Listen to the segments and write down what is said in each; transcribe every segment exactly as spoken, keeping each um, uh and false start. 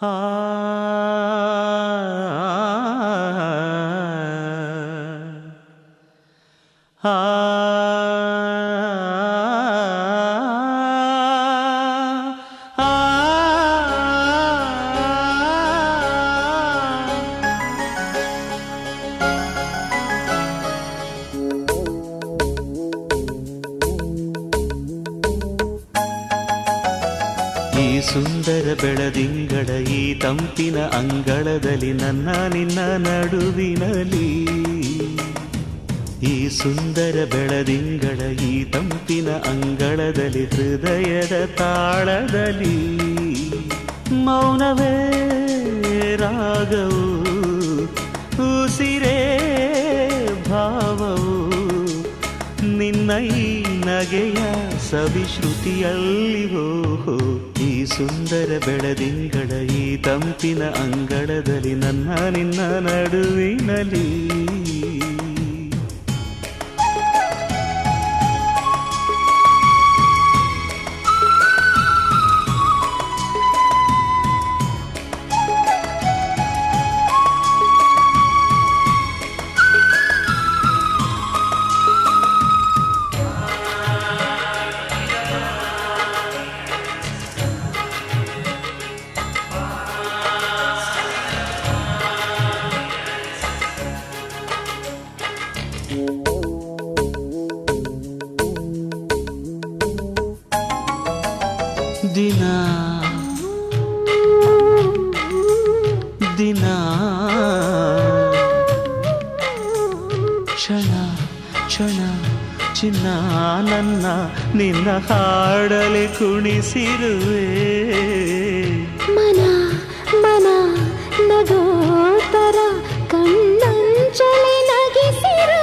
आ, आ, आ, आ, आ, ये सुंदर बेळदिंगळ ತಂಪಿನ ಅಂಗಳದಲ್ಲಿ ನನ್ನ ನಿನ್ನ ನಡುವಿನಲ್ಲಿ ಈ ಸುಂದರ ಬೆಳದಿಂಗಳ ಈ ತಂಪಿನ ಅಂಗಳದಲ್ಲಿ ಹೃದಯದ ತಾಳದಲ್ಲಿ ಮೌನವೇ ರಾಗವು ಉಸಿರೇ ಭಾವವು ನಿನ್ನ ಈ ನಗೆಯ ಸವಿಶ್ರುತಿಯಲ್ಲಿ ಓಹೋ ಈ ಸುಂದರ ಬೆಳದಿಂಗಳ ಈ ತಂಪಿನ ಅಂಗಳದಲ್ಲಿ ನನ್ನ ನಿನ್ನ ನಡುವಿನಲ್ಲಿ ದಿನಾ ದಿನಾ ಕ್ಷಣ ಕ್ಷಣ ಚಿನ್ನ ನನ್ನ ನಿನ್ನ ಹಾಡಲಿ ಕುಣಿಸಿರುವೆ ಮನ ಮನ ನಗೋತರ ಕಣ್ಣಂಚಲಿ ನಗಿಸಿರುವೆ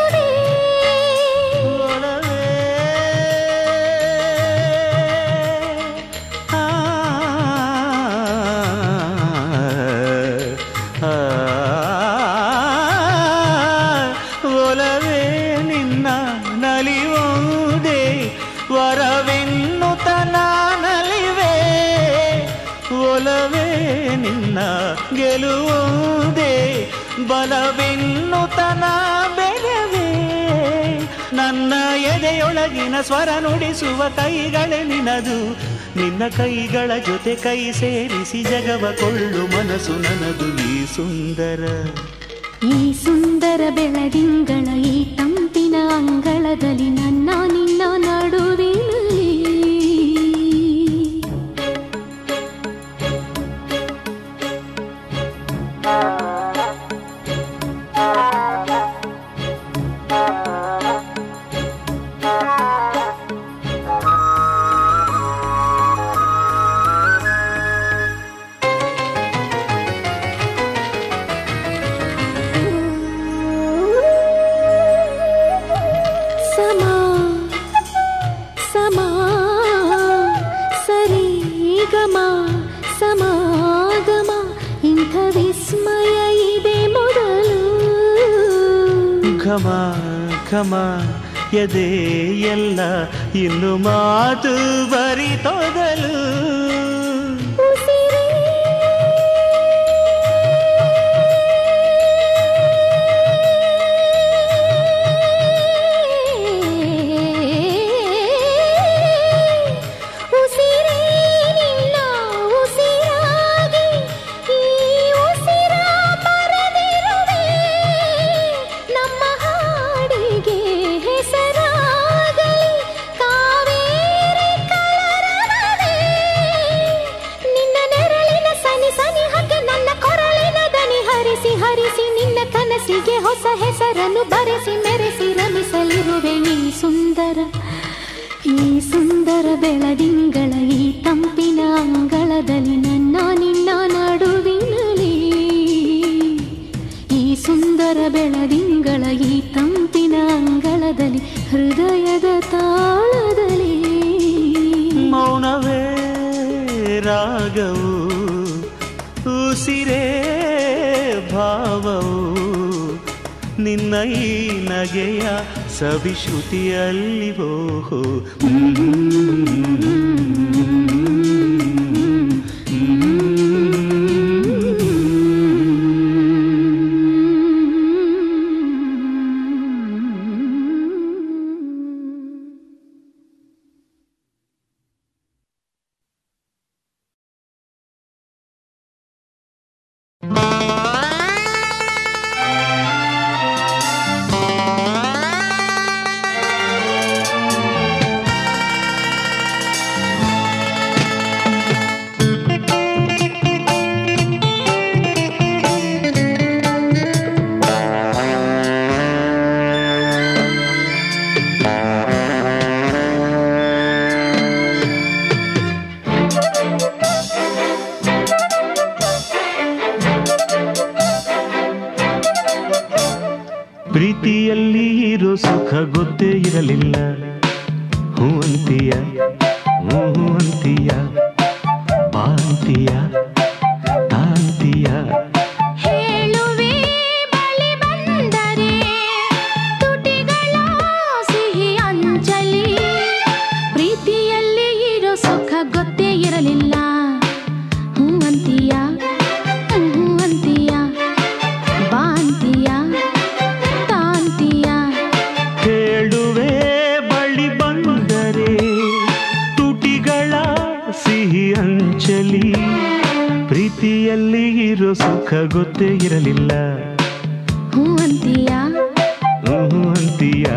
ಗೆಲುವುದೇ ಬಲವೆನ್ನುತನ ಬೆರವೇ ನನ್ನ ಎದೆಯೊಳಗಿನ ಸ್ವರ ನುಡಿಸುವ ಕೈಗಳೇ ನಿನದು ನಿನ್ನ ಕೈಗಳ ಜೊತೆ ಕೈ ಸೇರಿಸಿ ಜಗವ ಕೊಳ್ಳು ಮನಸ್ಸು ನನದು ಈ ಸುಂದರ ಈ ಸುಂದರ ಬೆಳದಿಂಗಳ ಈ ತಂಪಿನ ಅಂಗಳದಲ್ಲಿ ನನ್ನ ನಿನ್ನ ನಡುವೆ ಘಮ ಘಮ ಎದೆ ಎಲ್ಲ ಇನ್ನು ಮಾತು ಬರಿತೊದಲು ಹೊಸ ಹೆಸರನ್ನು ಬರೆಸಿ ಮೆರೆಸಿ ರಮಿಸಲಿರುವೆ ನೀ ಸುಂದರ ಈ ಸುಂದರ ಬೆಳದಿಂಗಳ ಈ ತಂಪಿನ ಅಂಗಳದಲ್ಲಿ ನನ್ನ ನಿನ್ನ ನಡುವಿನಲ್ಲಿ ಈ ಸುಂದರ ಬೆಳದಿಂಗಳ ಈ ತಂಪಿನ ಅಂಗಳದಲ್ಲಿ ಹೃದಯದ ತಾಳದಲ್ಲಿ ಮೌನವೇ ರಾಗವು ಉಸಿರೇ ಭಾವವು ನಿನ್ನ ಈ ನಗೆಯ ಸವಿಶ್ರುತಿಯಲ್ಲಿ ಓಹೋ ಪ್ರೀತಿಯಲ್ಲಿ ಇರೋ ಸುಖ ಗೊತ್ತೇ ಇರಲಿಲ್ಲ, ಹೂ ಅಂತೀಯ ಹೂ ಅಂತೀಯ ಬಾಂತೀಯ ತಾಂತೀಯ ಹೇಳುವೆ ಬಳಿ ಬಂದರೆ ತುಟಿಗಳ ಸಿಹಿ ಅಂಜಲಿ. ಪ್ರೀತಿಯಲ್ಲಿ ಇರೋ ಸುಖ ಗೊತ್ತೇ ಇರಲಿಲ್ಲ, ಹೂ ಅಂತೀಯ ಹೂ ಅಂತೀಯ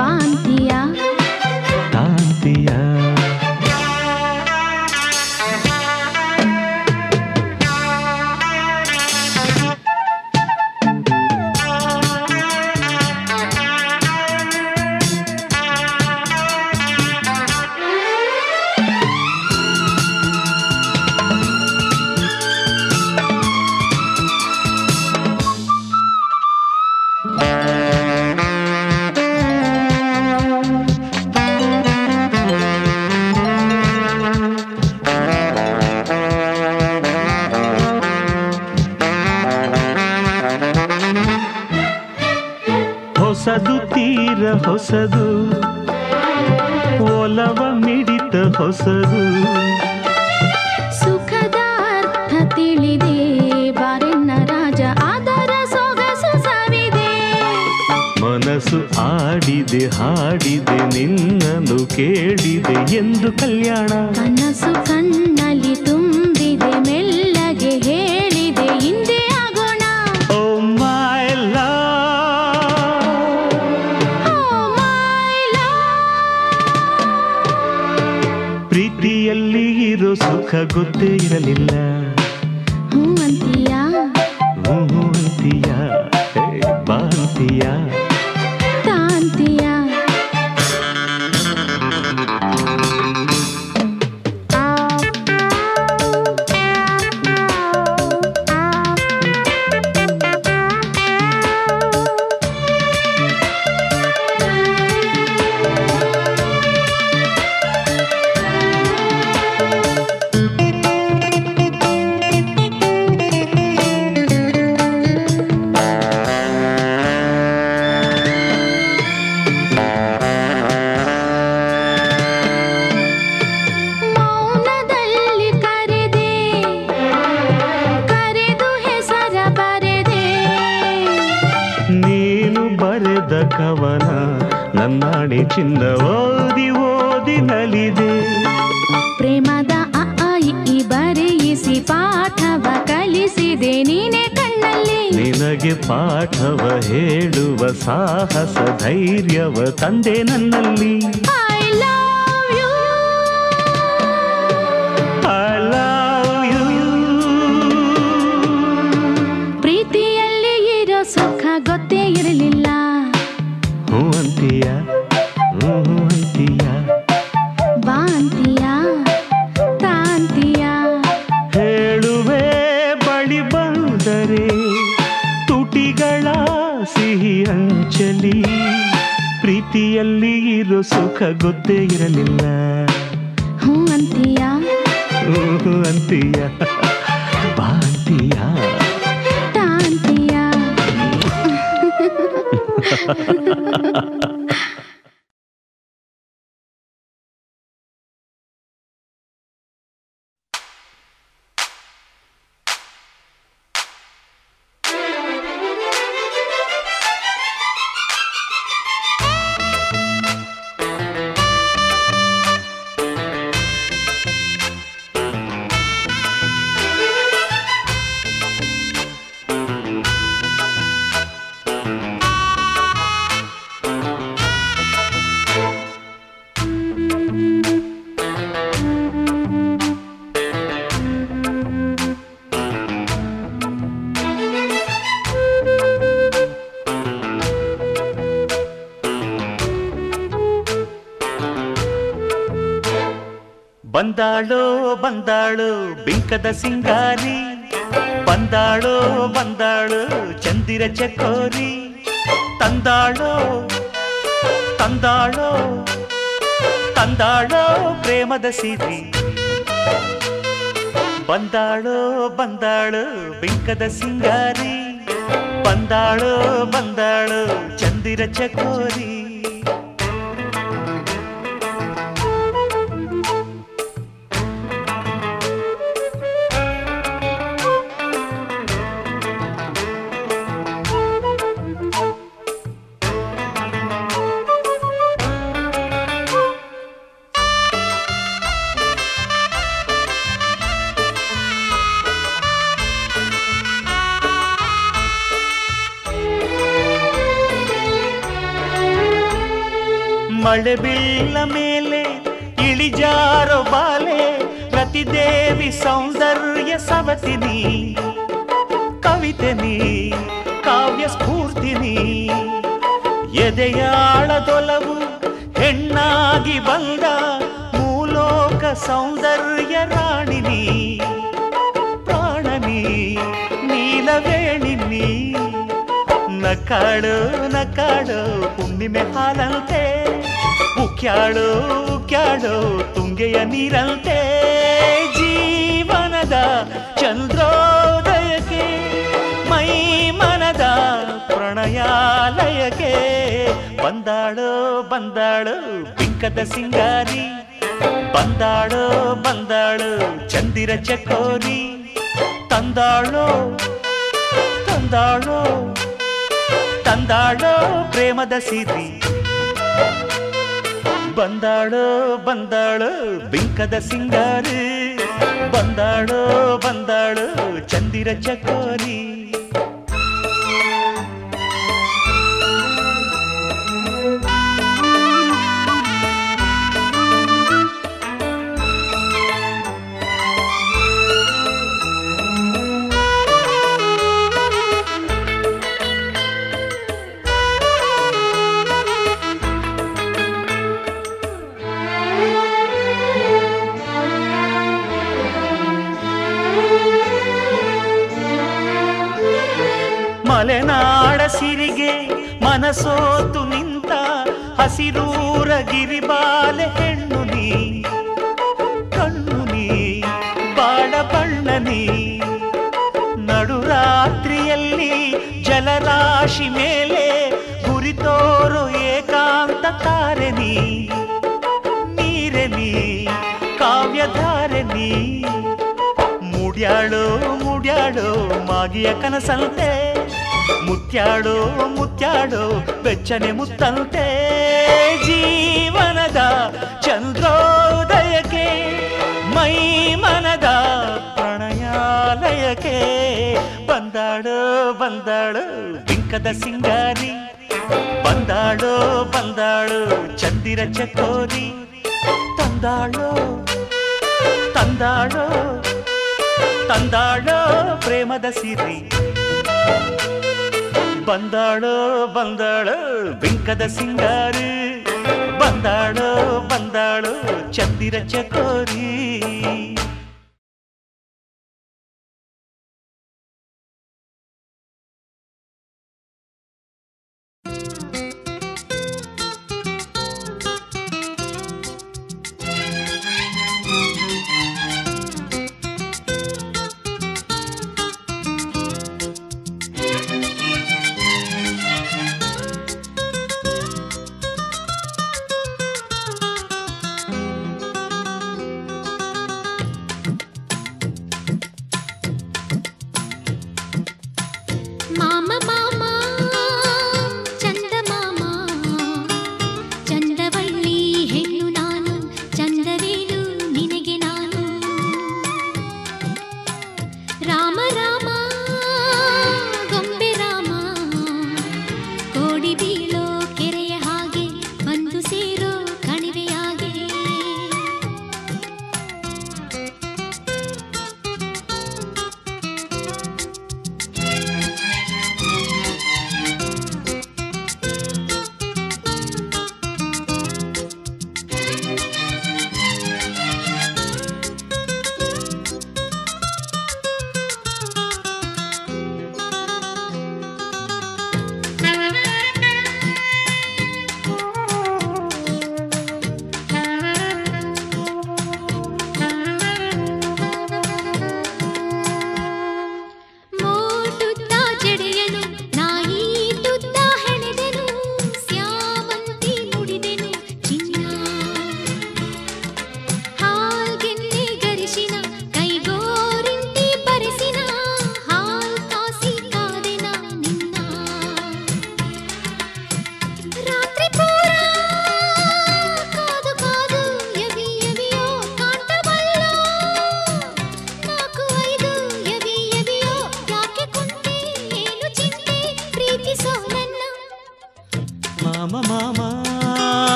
ಬಾಂತೀಯ ಅಂಚಲಿ. ಪ್ರೀತಿಯಲ್ಲಿ ಇರೋ ಸುಖ ಗೊತ್ತೇ ಇರಲಿಲ್ಲ, ಹೂ ಅಂತೀಯ ಹೂ ಅಂತೀಯ ಬಾ ಅಂತೀಯ ತಾಂತೀಯ. ಹೊಸದು ತೀರ ಹೊಸದು, ಒಲವ ಮಿಡಿತ ಹೊಸದು, ಸುಖದ ಅರ್ಥ ತಿಳಿದೆ, ಬಾರೆನ್ನ ರಾಜ ಆದರ ಸೊಗಸು ಸವಿದೆ, ಮನಸ್ಸು ಆಡಿದೆ ಹಾಡಿದೆ ನಿನ್ನನ್ನು ಕೇಳಿದೆ ಎಂದು ಕಲ್ಯಾಣ, ಕನಸು ಕಣ್ಣಲ್ಲಿ ತುಂಬಿದೆ ಮೆಲ್ಲಗೆ ಹೇಳಿದೆ ಹಿಂದೆ ಆಗೋಣ. ಪ್ರೀತಿಯಲ್ಲಿ ಇರೋ ಸುಖ ಗೊತ್ತೇ ಇರಲಿಲ್ಲ, ಹೂ ಅಂತೀಯ ಹೂ ಅಂತೀಯ ಬಾ ಅಂತೀಯ ತಾಂತೀಯ. ಕವನ ನನ್ನಾಣಿ ಚಿನ್ನ ಓದಿ ಓದಿ ನಲಿದೆ, ಪ್ರೇಮದ ಅ ಆ ಇ ಬರೆಯಿಸಿ ಪಾಠವ ಕಲಿಸಿದೆ ನೀನೆ ಕಣ್ಣಲ್ಲಿ, ನಿನಗೆ ಪಾಠವ ಹೇಳುವ ಸಾಹಸ ಧೈರ್ಯವ ತಂದೆ ನನ್ನಲ್ಲಿ. I love you I love you. ಪ್ರೀತಿಯಲ್ಲಿ ಇರೋ ಸುಖ ಗೊತ್ತೇ ಇರಲಿಲ್ಲ, ಹೂ ಅಂತೀಯ ಹೂ ಅಂತೀಯ ಬಾ ಅಂತೀಯ ತಾಂತೀಯ ಹೇಳುವೆ ಬಳಿ ಬಂದರೆ ತುಟಿಗಳ ಸಿಹಿ ಅಂಚಲಿ. ಪ್ರೀತಿಯಲ್ಲಿ ಇರೋ ಸುಖ ಗೊತ್ತೇ ಇರಲಿಲ್ಲ, ಹೂ ಅಂತೀಯ ಹೂ ಅಂತೀಯ ಬಾ ಅಂತೀಯ ತಾಂತೀಯ. Ha ha ha. Thank you. ಬಂದಾಳೋ ಬಂದಾಳು ಬಿಂಕದ ಸಿಂಗಾರಿ, ಬಂದಾಳೋ ಬಂದಾಳು ಚಂದಿರ ಚಕೋರಿ, ತಂದಾಳೋ ತಂದಾಳೋ ತಂದಾಳೋ ಪ್ರೇಮದ ಸಿರಿ. ಬಂದಾಳೋ ಬಂದಾಳು ಬಿಂಕದ ಸಿಂಗಾರಿ, ಬಂದಾಳೋ ಬಂದಾಳು ಚಂದಿರ ಚಕೋರಿ. ಮಳೆ ಬೀಳ ಮೇಲೆ ಇಳಿಜಾರೋ ಬಾಲೆ, ಪ್ರತಿದೇವಿ ಸೌಂದರ್ಯ ಸವತಿನಿ, ಕವಿತೆನಿ ಕಾವ್ಯ ಸ್ಫೂರ್ತಿನಿ, ಎದೆಯಾಳದೊಲವು ಹೆಣ್ಣಾಗಿ ಬಂದ ಮೂಲೋಕ ಸೌಂದರ್ಯ ರಾಣಿನಿ, ಪ್ರಾಣನಿ ನೀಲವೇಣಿನಿ. ನಕಾಳು ನಕಾಳು ಹುಣ್ಣಿಮೆ ಹಾಲಂತೆ, ಉಕ್ಯಾಳು ಉಕ್ಯಾಳು ತುಂಗೆಯ ನೀರಂತೆ, ಜೀವನದ ಚಂದ್ರೋದಯಕ್ಕೆ ಮೈ ಮನದ ಪ್ರಣಯಾಲಯಕ್ಕೆ. ಬಂದಾಳು ಬಂದಾಳು ಬಿಂಕದ ಸಿಂಗಾರಿ, ಬಂದಾಳು ಬಂದಾಳು ಚಂದಿರ ಚಕೋರಿ, ತಂದಾಳು ತಂದಾಳು ತಂದಾಳೋ ಪ್ರೇಮದ ಸಿರಿ. ಬಂದಾಳೋ ಬಂದಾಳೋ ಬಿಂಕದ ಸಿಂಗಾರಿ, ಬಂದಾಳೋ ಬಂದಾಳೋ ಚಂದಿರ ಚಕೋರಿ. ಮಲೆನಾಡ ಸಿರಿಗೆ ಮನಸೋತು ನಿಂತ ಹಸಿರೂರ ಗಿರಿಬಾಲೆ ಹೆಣ್ಣು ನೀ, ಕಣ್ಣು ನೀ ಬಾಡ ಬಣ್ಣ ನೀ. ನಡುರಾತ್ರಿಯಲ್ಲಿ ಜಲರಾಶಿ ಮೇಲೆ ಗುರಿತೋರು ಏಕಾಂತ ತಾರೆ ನೀ, ನೀರೆ ನೀ ಕಾವ್ಯಧಾರೆ ನೀ. ಮುಡ್ಯಾಳು ಮುಡ್ಯಾಳು ಮಾಗಿಯ ಕನಸಂತೆ, ಮುತ್ಯಾಡೋ ಮುತ್ಯಾಡೋ ಬೆಚ್ಚನೆ ಮುತ್ತಂತೆ, ಜೀವನದ ಚಂದ್ರೋದಯಕ್ಕೆ ಮೈ ಮನದ ಪ್ರಣಯಾಲಯಕ್ಕೆ. ಬಂದಾಳೋ ಬಂದಾಳು ಬಿಂಕದ ಸಿಂಗಾರಿ, ಬಂದಾಳೋ ಬಂದಾಳು ಚಂದಿರ ಚಕೋರಿ, ತಂದಾಳೋ ತಂದಾಳೋ ತಂದಾಳೋ ಪ್ರೇಮದ ಸಿರಿ. ಬಂದಾಳೋ ಬಂದಾಳೋ ಬಿಂಕದ ಸಿಂಗಾರಿ, ಬಂದಾಳೋ ಬಂದಾಳೋ ಚಂದಿರ ಚಕೋರಿ.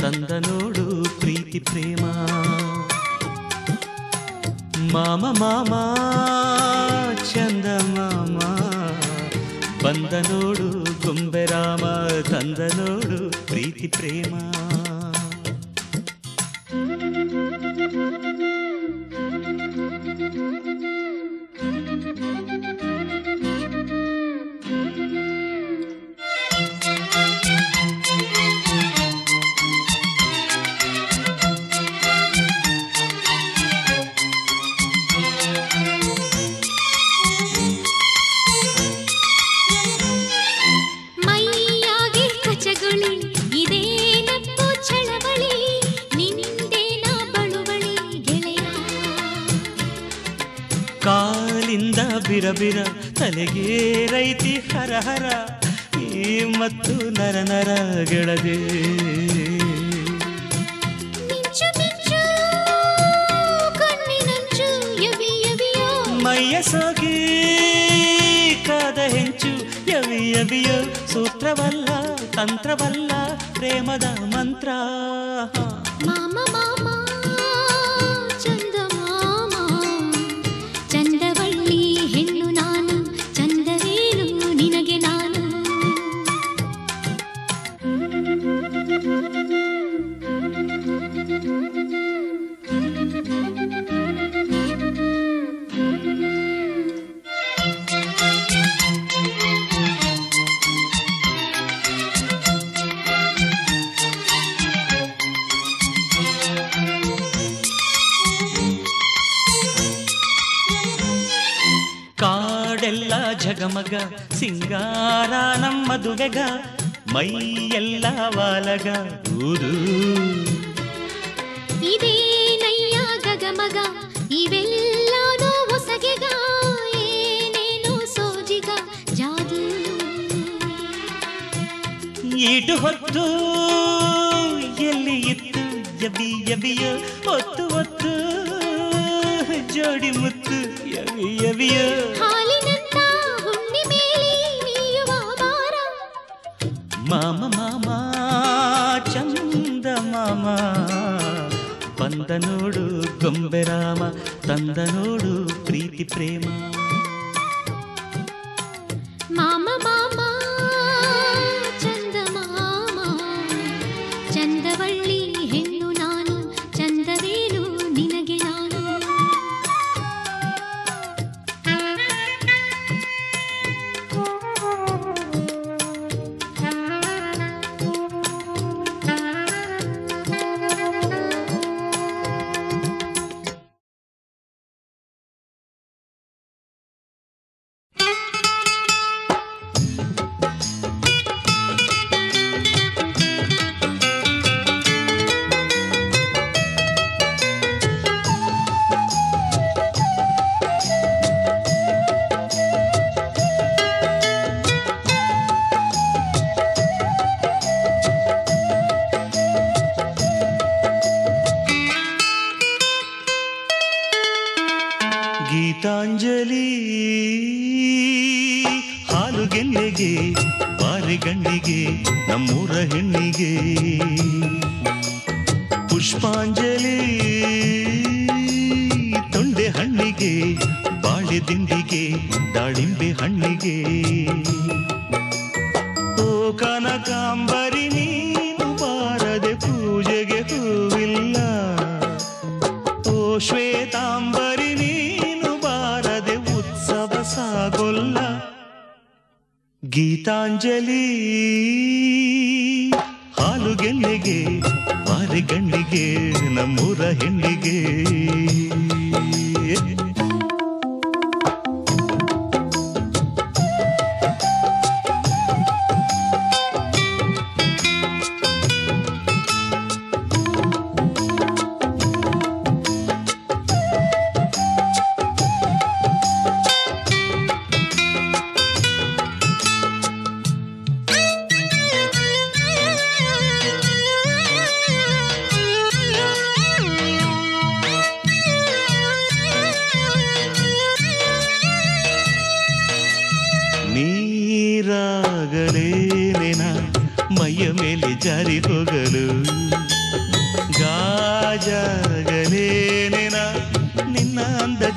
ತಂದ ನೋಡು ಪ್ರೀತಿ ಪ್ರೇಮ ಮಾಮ ಮಾಮ ಚಂದ ಮಾಮ ಬಂದ ನೋಡು ಗೊಂಬೆರಾಮ ತಂದ ನೋಡು ಪ್ರೀತಿ ಪ್ರೇಮ ಬಿರ ತಲೆಗೆ ರೈತಿ ಹರ ಹರ ಈ ಮತ್ತು ನರ ನರ ಗೆಳಗೆ ಮೈಯ ಸೋಗಿ ಕಾದ ಹೆಂಚು ಯವಿ ಯವಿಯೋ ಸೂತ್ರವಲ್ಲ ತಂತ್ರವಲ್ಲ ಪ್ರೇಮದ ಮಂತ್ರ ಜಗಮಗ ಸಿಂಗಾರ ನಮ್ಮ ದುವೆಗ ಮೈಯೆಲ್ಲ ವಾಲಗ ಊರು ಇದೇ ನಯ್ಯ ಗಗಮಗ ಇವೆಲ್ಲ ಹೊಸಗೆಗ ಏನೇನು ಸೋಜಿಗ ಜಾದು ಈಟು ಹೊತ್ತು ಎಲ್ಲಿ ಇತ್ತು ಯಬಿ ಯಬಿಯ ಹೊತ್ತು ಹೊತ್ತು ಜೋಡಿ ಮುತ್ತು ಯವಿ ಯವಿಯ ಮಾಮ ಮಾಮ ಚಂದ ಮಾಮ ಬಂದ ನೋಡು ಗೊಂಬೆರಾಮ ತಂದ ನೋಡು ಪ್ರೀತಿ ಪ್ರೇಮ ಮಾಮ ಮಾಮ ಚಂದ ಮಾಮ ಚಂದವಳ್ಳಿ ಹೆಣ್ಣು ನಾನು ಚಂದವೇನು ನಿನಗೆ ನಾನು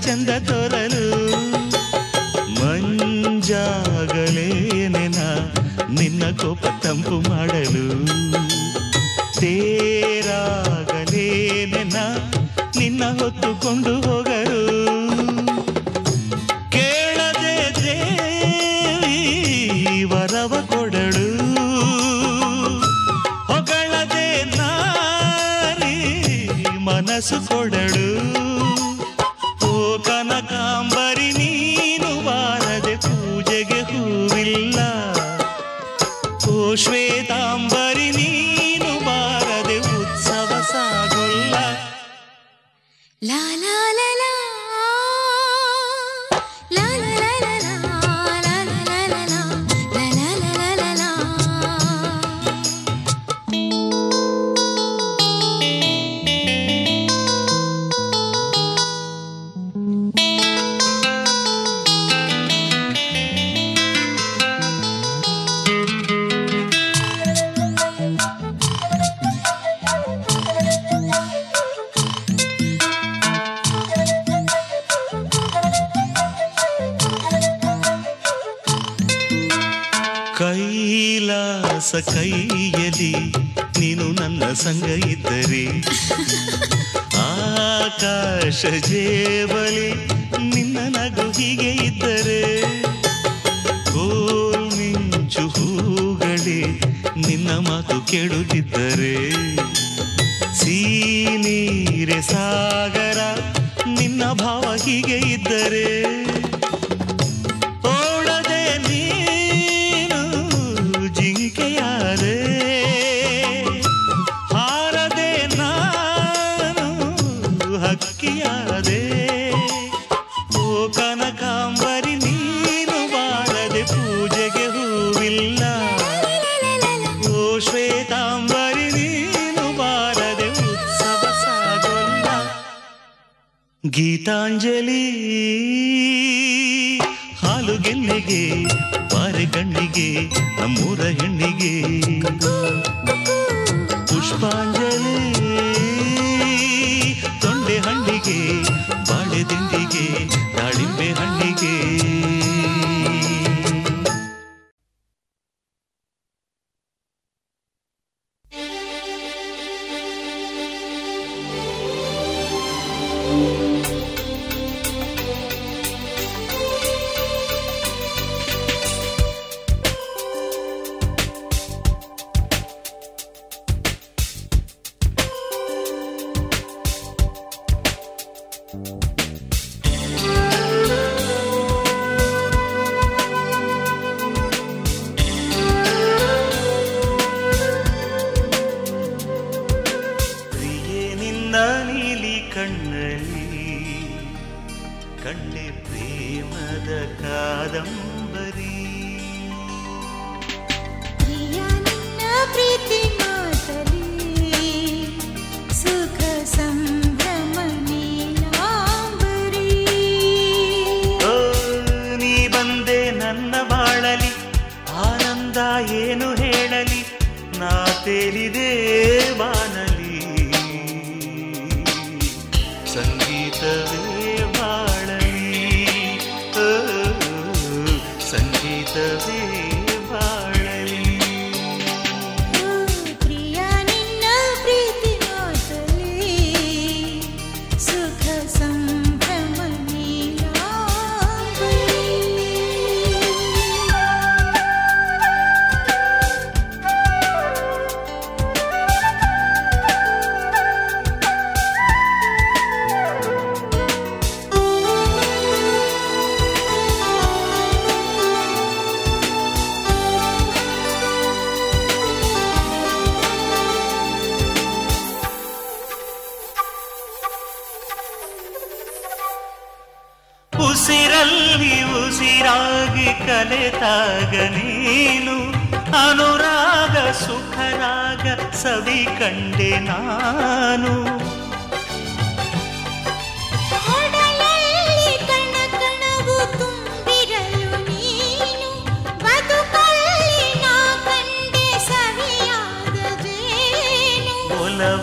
ಚಂದ ತೋರಲು ಮಂಜಾಗಲೇನೆನ ನಿನ್ನ ಕೋಪ ತಂಪು ಮಾಡಲು ತೇರಾಗಲೇನೆನ ನಿನ್ನ ಹೊತ್ತುಕೊಂಡು ಹೋಗಲು ಕೇಳದೆ ದೇವಿ ವರವ ಕೊಡಳು ಹೊಗಳದೆ ನಾರಿ ಮನಸ್ಸು ಕೊಡಳು ಶ್ವೇತಾಂಬರಿ ನೀನು ಬಾರದೆ ಉತ್ಸವ ಸಾಗುಲ್ಲ ಲಾಲ ಕೈಲಾಸ ಕೈಯಲಿ ನೀನು ನನ್ನ ಸಂಗ ಇದ್ದರೆ ಆಕಾಶ ಜೇವಲಿ ನಿನ್ನ ನಗು ಹೀಗೆ ಇದ್ದರೆ ಗೋಲ್ ಮಿಂಚು ಹೂಗಳಿ ನಿನ್ನ ಮಾತು ಕೇಳುತ್ತಿದ್ದರೆ ಸೀನೀರೆ ಸಾಗರ ನಿನ್ನ ಭಾವ ಹೀಗೆ ಇದ್ದರೆ ಗೀತಾಂಜಲಿ ಹಾಲು ಗೆಲ್ಲಿಗೆ ಬಾರೆ ಕಣ್ಣಿಗೆ ನಮ್ಮೂರ ಹೆಣ್ಣಿಗೆ ಪುಷ್ಪಾಂಜಲಿ ತೊಂಡೆ ಹಣ್ಣಿಗೆ ಬಾಳೆ ದಿಂಡಿಗೆ ದಾಳಿಂಬೆ ಹಣ್ಣಿಗೆ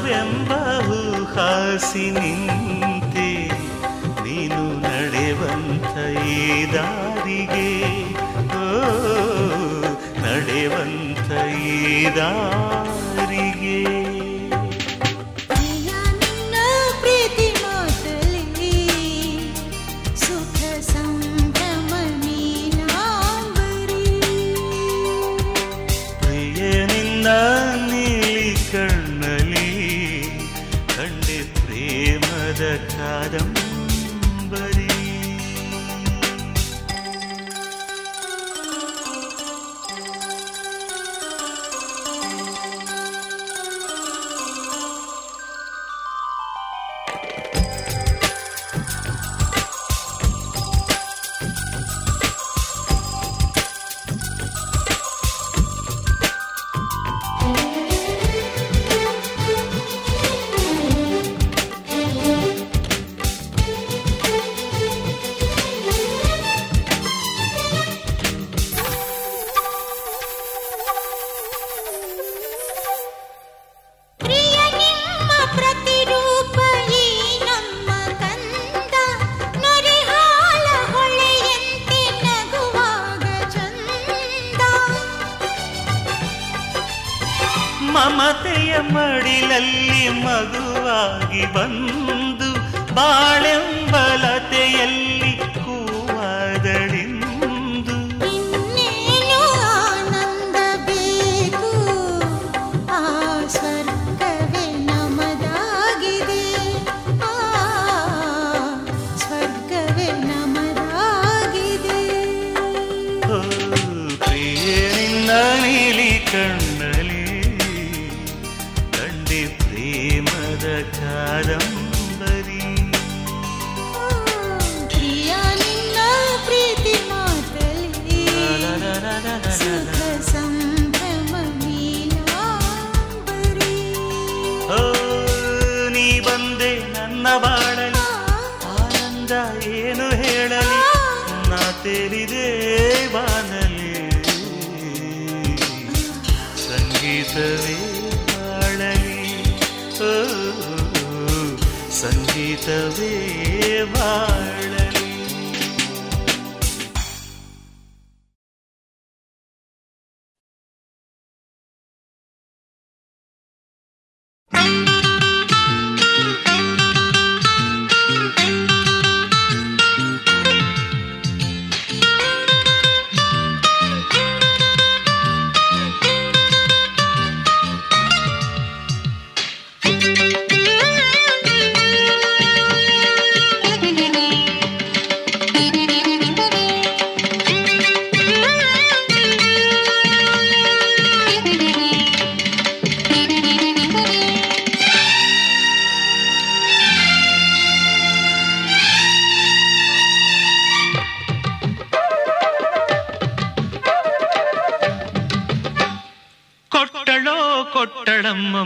ವೆಂಬ ಹಾಸಿ ನಿಂತೆ ನೀನು ನಡೆವಂಥ ಈ ದಾರಿಗೆ, ಓ ನಡೆವಂಥ ಈ ದಾರಿಗೆ. ಮಮತೆಯ ಮಡಿಲಲ್ಲಿ ಮಗುವಾಗಿ ಬಂದು ಬಾಳೆಂಬಲತೆಯಲ್ಲಿ ಕೂವಾದಳಿಂದು ಇನ್ನೇನು ಆನಂದ ಬೇಕು, ಆ ಸ್ವರ್ಗವೇ ನಮದಾಗಿದೆ, ಆ ಸ್ವರ್ಗವೇ ನಮದಾಗಿದೆ. ಓ ಪ್ರಿಯನಿಂದ ನೀಲಿ ಕಣ್ಣು ಕಾದಂಬರಿ, ಪ್ರಿಯ ನಿನ್ನ ಪ್ರೀತಿ ಮಾತಲಿ ಸುಖ ಸಂಭ್ರಮ ನೀನಾಂಬರಿ. ಓ ನೀ ಬಂದೆ ನನ್ನ ಬಾಳಲಿ, ಆನಂದ ಏನು ಹೇಳಲಿ, ನಾ ತೇಲಿದೆ ಬಾನಲಿ, ಸಂಗೀತವೇ ಬಾಳಲಿ, ಓ ಸಂಗೀತವೇ ಬಾಳಲಿ.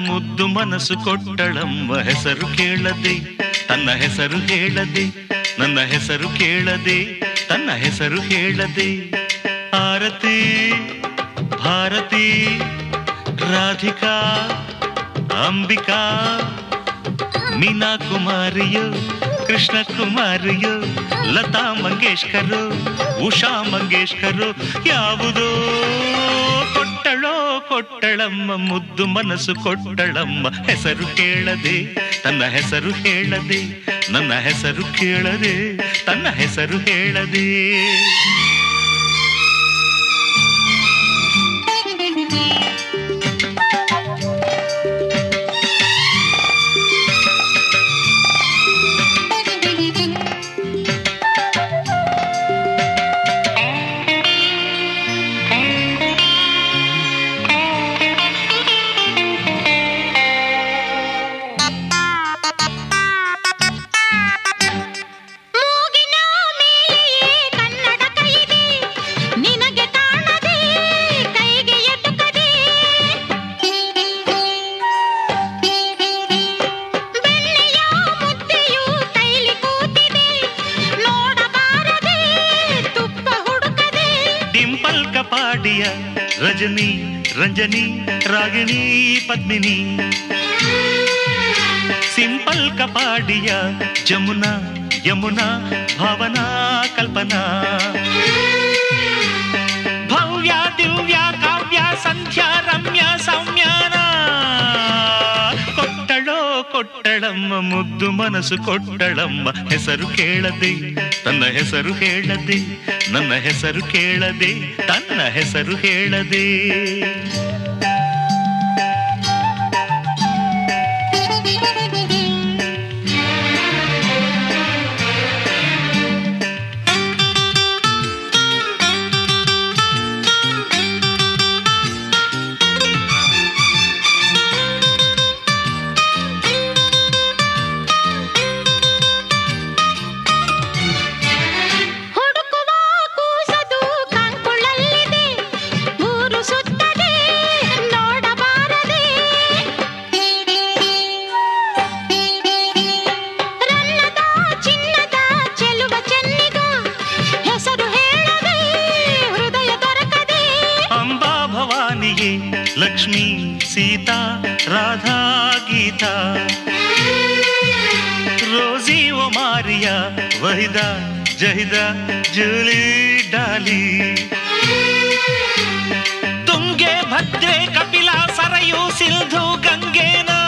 ಮುದ್ದು ಮನಸ್ಸು ಕೊಟ್ಟಳಮ್ಮ ಹೆಸರು ಕೇಳದೆ, ತನ್ನ ಹೆಸರು ಹೇಳದೆ, ನನ್ನ ಹೆಸರು ಕೇಳದೆ, ತನ್ನ ಹೆಸರು ಹೇಳದೆ. ಆರತಿ ಭಾರತಿ ರಾಧಿಕಾ ಅಂಬಿಕಾ ಮೀನಾ ಕುಮಾರಿಯೋ, ಕೃಷ್ಣ ಕುಮಾರಿಯೋ, ಲತಾ ಮಂಗೇಶ್ಕರು, ಉಷಾ ಮಂಗೇಶ್ಕರು ಯಾವುದೋ ಕೊಟ್ಟಳೋ ಕೊಟ್ಟಳಮ್ಮ ಮುದ್ದು ಮನಸ್ಸು ಕೊಟ್ಟಳಮ್ಮ ಹೆಸರು ಕೇಳದೆ, ತನ್ನ ಹೆಸರು ಹೇಳದೆ, ನನ್ನ ಹೆಸರು ಕೇಳದೆ, ತನ್ನ ಹೆಸರು ಹೇಳದೆ. ರಜನಿ ರಂಜನಿ ರಾಗಿಣಿ ಪದ್ಮಿನಿ ಸಿಂಪಲ್ लाल कपाडिया, जमुना यमुना भावना कल्पना, भव्या दिव्या काव्या संध्या रम्या सौम्याना, कोट्टळो कोट्टळम्मा मुद्दु मनसु कोट्टळम्मा, हेसरु केळदे तन्न हेसरु हेळदे नन्न हेसरु केळदे तन्न हेसरु हेळदे. लक्ष्मी सीता राधा गीता, रोजी वो मारिया वहीदा जहीदा जूली डाली, तुंगे भद्रे कपिला सरयू सिंधु गंगेना,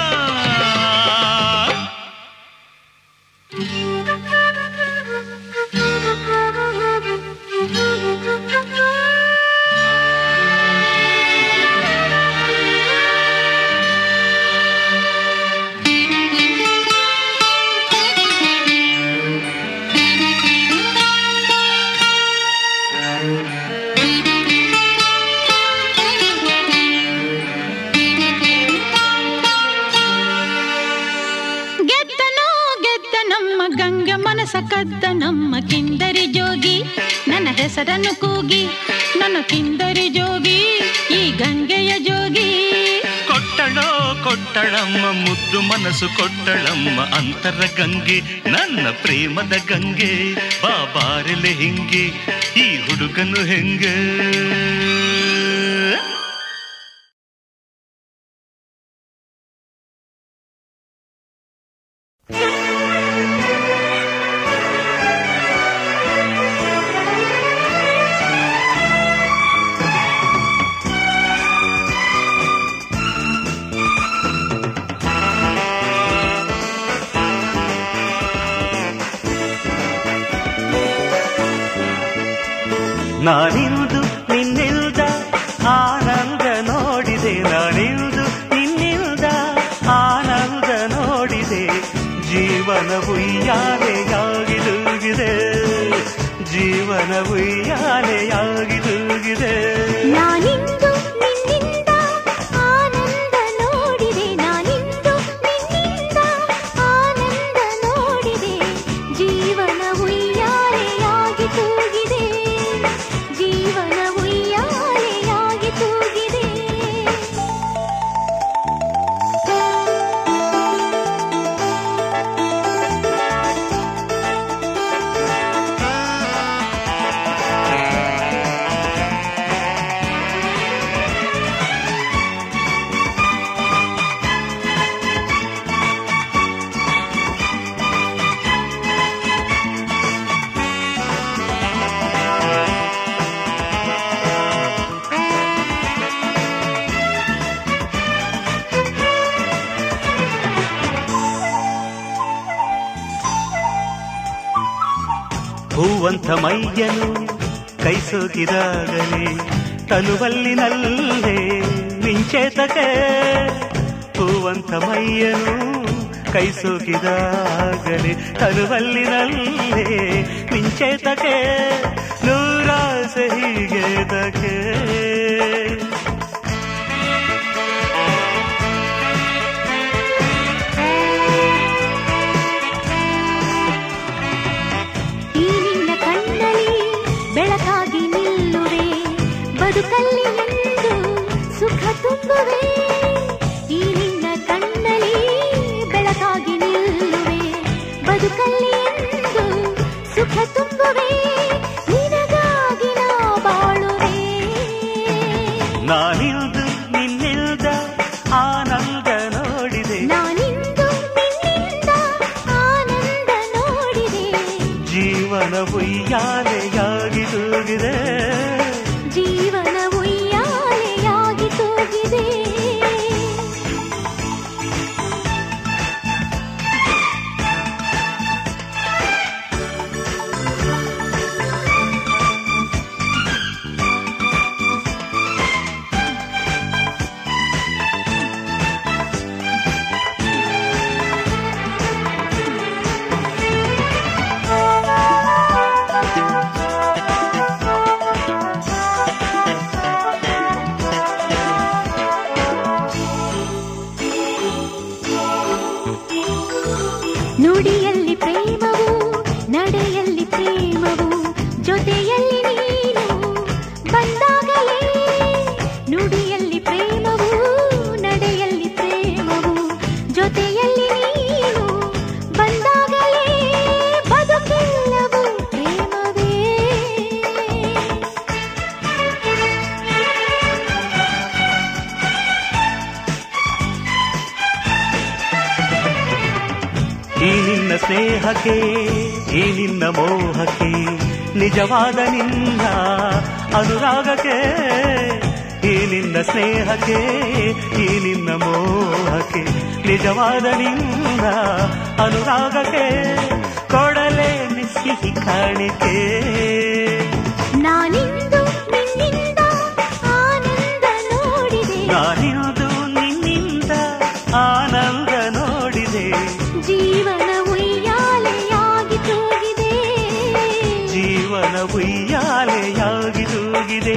ನಮ್ಮ ಕಿಂದರಿ ಜೋಗಿ ನನ್ನ ಹೆಸರನ್ನು ಕೂಗಿ, ನನ್ನ ಕಿಂದರಿ ಜೋಗಿ ಈ ಗಂಗೆಯ ಜೋಗಿ, ಕೊಟ್ಟಳೋ ಕೊಟ್ಟಳಮ್ಮ ಮುದ್ದು ಮನಸ್ಸು ಕೊಟ್ಟಳಮ್ಮ ಅಂತರ ಗಂಗೆ ನನ್ನ ಪ್ರೇಮದ ಗಂಗೆ, ಬಾಬಾರಲೆ ಹಿಂಗೆ ಈ ಹುಡುಗನು ಹೆಂಗೆ. ನಾನಿಂದು ನಿನ್ನಿಲ್ದ ಆನಂದ ನೋಡಿದೆ, ನಾನಿಂದು ನಿನ್ನಿಲ್ದ ಆನಂದ ನೋಡಿದೆ, ಜೀವನವು ಯಾರೆಯಾಗಿ ದುಗಿದೆ, ಜೀವನವು ಯಾರೆಯಾಗಿ ದುಗಿದೆ, ಮೈಯನು ಕೈ ಸೋಕಿದಾಗಲೇ ತನುವಲ್ಲಿನಲ್ಲೇ ಮಿಂಚೇತಕ್ಕೆ, ಹೂವಂತ ಮೈಯನು ಕೈ ಸೋಕಿದಾಗಲೇ ತನುವಲ್ಲಿನಲ್ಲೇ ಮಿಂಚೇತಕ್ಕೆ, ನೂರಾಸೆ ಹೀಗೆ ತಕ್ಕೆ ಆನಂದ ನೋಡಿದೆ, ನಾನಿಂದು ನಿನ್ನಿಂದ ಉಯ್ಯಾಲೆಯಾಗಿ ತೂಗಿದೆ, ಜೀವನ ಉಯ್ಯಾಲೆಯಾಗಿ ತೂಗಿದೆ. ಸ್ನೇಹಕ್ಕೆ ಈ ನಿನ್ನ ಮೋಹಕ್ಕೆ ನಿಜವಾದ ನಿನ್ನ ಅನುರಾಗಕ್ಕೆ, ಈ ನಿನ್ನ ಸ್ನೇಹಕ್ಕೆ ಈ ನಿನ್ನ ಮೋಹಕ್ಕೆ ನಿಜವಾದ ನಿನ್ನ ಅನುರಾಗಕ್ಕೆ ಕೊಡಲೇ ನಿಸ್ಸಿಹಿ ಕಾಣಿಕೆ. ನಾನಿಂದು ನಿನ್ನಿಂದ ಆನಂದ ನೋಡಿದೆ, ನಾನಿಂದು ನಿನ್ನಿಂದ ಆನಂದ ನೋಡಿದೆ. ಜೀವನ ಉಯ್ಯಾಲೆಯಾಗಿ ತೂಗಿದೆ.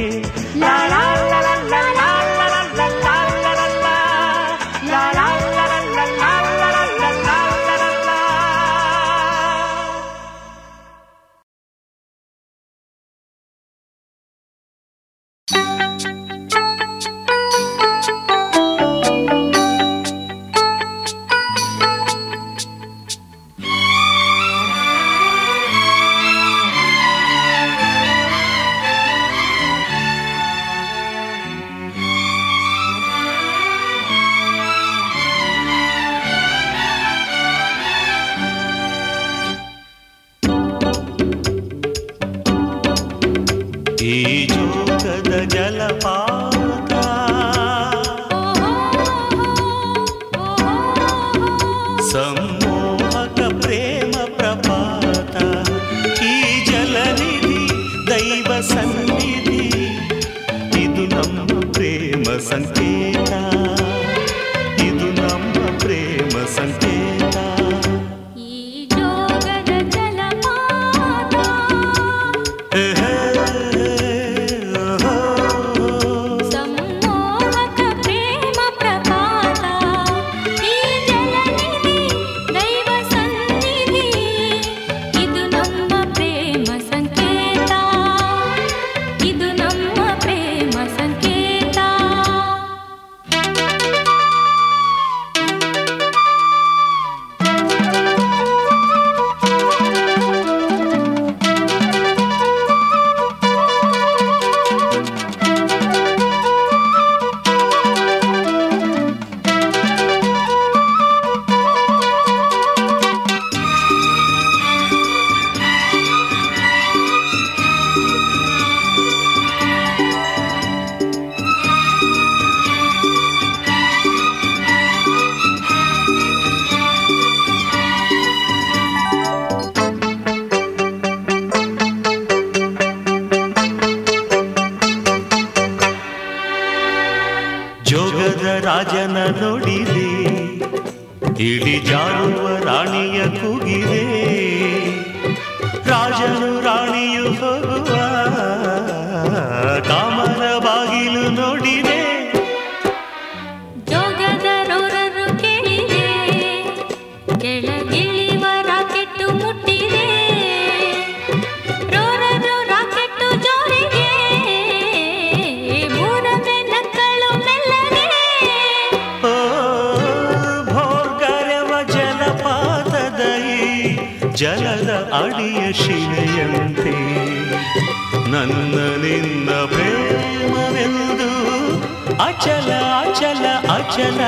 ಅಚಲ ಅಚಲ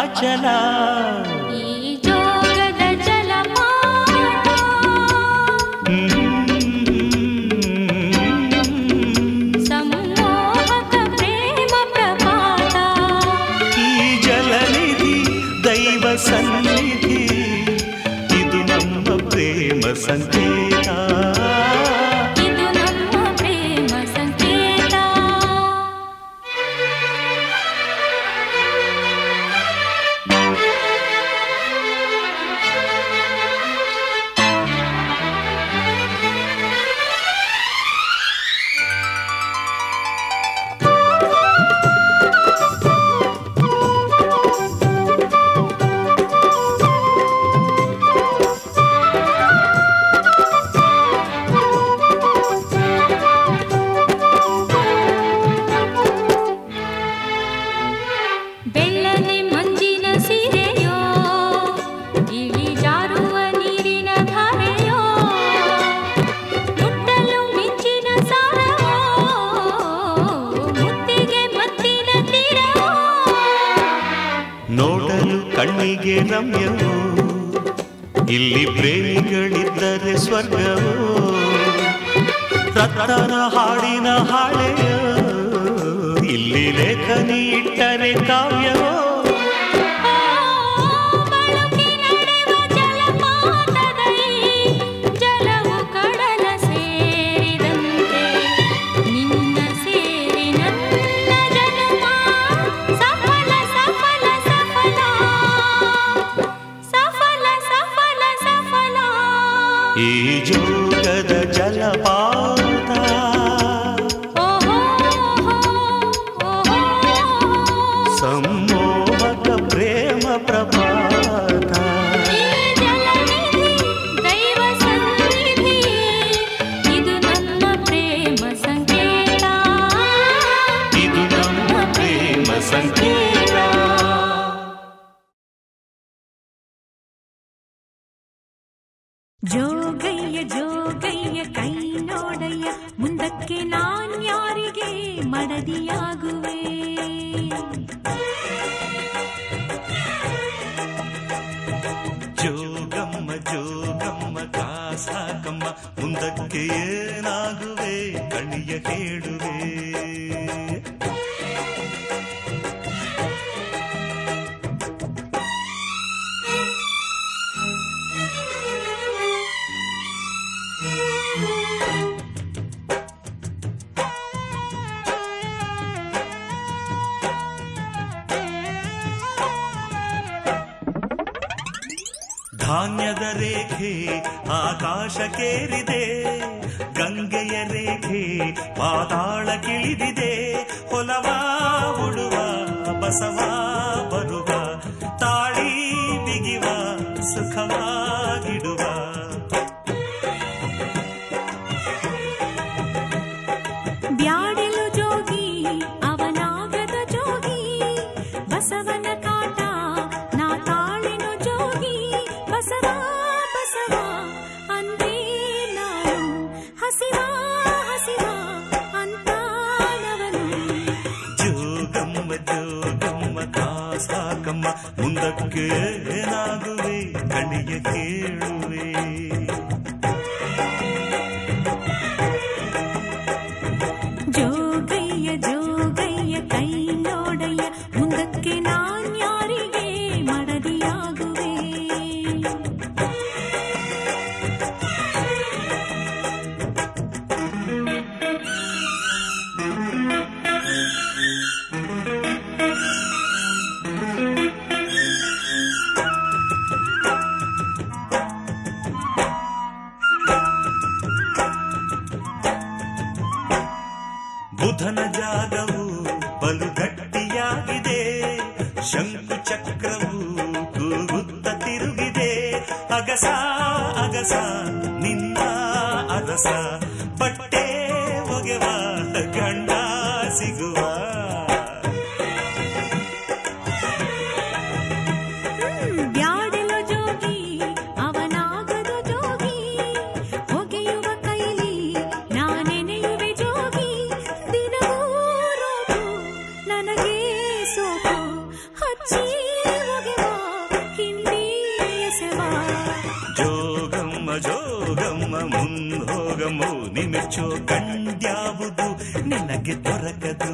ಅಚಲ ಈ ಜೋಗದ ಜಲಪಾತ ಸನ್ನಿಧಿ ಇದು ನಮ್ಮ ಪ್ರೇಮ ಸಂಕೇತ ಇದು ನಮ್ಮ ಪ್ರೇಮ ಸಂಕೇತ ಕಣ್ಣಿಗೆ ರಮ್ಯವೋ ಇಲ್ಲಿ ಪ್ರೇಮಿಗಳಿದ್ದರೆ ಸ್ವರ್ಗವೋ ರತ್ನ ಹಾಡಿನ ಹಾಳೆಯೋ ಇಲ್ಲಿ ಲೇಖನಿ ಇಟ್ಟರೆ ಕಾವ್ಯವೋ जोगद जलपात सम्मोहक प्रेम प्रभात दैव सन्निधि इदु नम्म प्रेम संकेत इदु नम्म प्रेम संकेत। ಜೋಗಯ್ಯ ಜೋಗಯ್ಯ ಕೈ ನೋಡಯ್ಯ ಮುಂದಕ್ಕೆ ನಾನ್ಯಾರಿಗೆ ಮಡದಿಯಾಗುವೆ. ಜೋಗಮ್ಮ ಜೋಗಮ್ಮ ಕಾಸಾಕಮ್ಮ ಮುಂದಕ್ಕೆ ಏನಾಗುವೆ ಕಣಿಯ ಕೇಳುವೆ. ಧಾನ್ಯದ ರೇಖೆ ಆಕಾಶಕ್ಕೇರಿದೆ, ಗಂಗೆಯ ರೇಖೆ ಪಾತಾಳಕ್ಕಿಳಿದಿದೆ. ಹೊಲವ ಉಡುವ ಬಸವ ಬರುವ, ತಾಳಿ ಬಿಗಿವ ಸುಖವಾಗಿಡುವ. ಬ್ಯಾಡಲು ಜೋಗಿ ಅವನಾಗದ ಜೋಗಿ, ಬಸವನ ಕಾಟ ನಾ ತಾಳೆನು ಜೋಗಿ. ಬಸವ ಬಸವ ಅಂದೇ ನಾನು, ಹಸಿವ ಹಸಿವ ಅಂತಾನವನು. ಜೋಗಮ್ಮ ಜೋಗಮ್ಮ ಕಾಸಾಕಮ್ಮ ಮುಂದಕ್ಕೆ ಏನಾಗುವೆ ಕಣಿಗೆ ಕೇಳುವೆ. ಜೋಗಯ್ಯ ಜೋಗಯ್ಯ ಕೈ ನೋಡಯ್ಯ ಮುಂದಕ್ಕೆ ನಾನ್ಯಾರಿಗೆ ಮಡದಿಯಾಗುವೆ. ಬುಧನ ಜಾಗವು ಬಲು ಗಟ್ಟಿಯಾಗಿದೆ, ಶಂಕು ಚಕ್ರವು ಕೂಗುತ್ತ ತಿರುಗಿದೆ. ಅಗಸ ಅಗಸ ನಿನ್ನ ಅಗಸ, ಬಟ್ಟೆ ಒಗೆವ ಗಂಡ ಸಿಗುವ. ಬ್ಯಾಡಲು ಜೋಗಿ ಅವನಾಗದು ಜೋಗಿ, ಹೊಗೆಯುವ ಕೈಲಿ ನಾನೆನೆಯುವೆ ಜೋಗಿ. ದಿನವೂ ರೋಗು ನನಗೆ ಸೋಕು, ಹಚ್ಚಿ ಒಗೆವ ಹಿಂಡಿ ಎಸೆವ. ಜೋಗಮ್ಮ ಜೋಗಮ್ಮ ಮುಂದೋಗಮ್ಮ, ನಿಮಿಚ್ಚೋ ಕಣ್ಯಾವುದು ನಿನಗೆ ದೊರಕದು.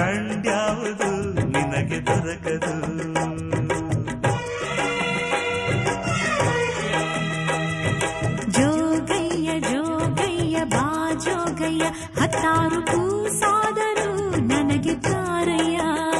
ಗಂಡ್ಯಾವುದು ನಿನಗೆ ದೊರಕದು. ಜೋಗಯ್ಯ ಜೋಗಯ್ಯ ಬಾ ಜೋಗಯ್ಯ, ಹತ್ತಾರು ಕೂಸಾದರೂ ನನಗೆ ತಾರಯ್ಯ.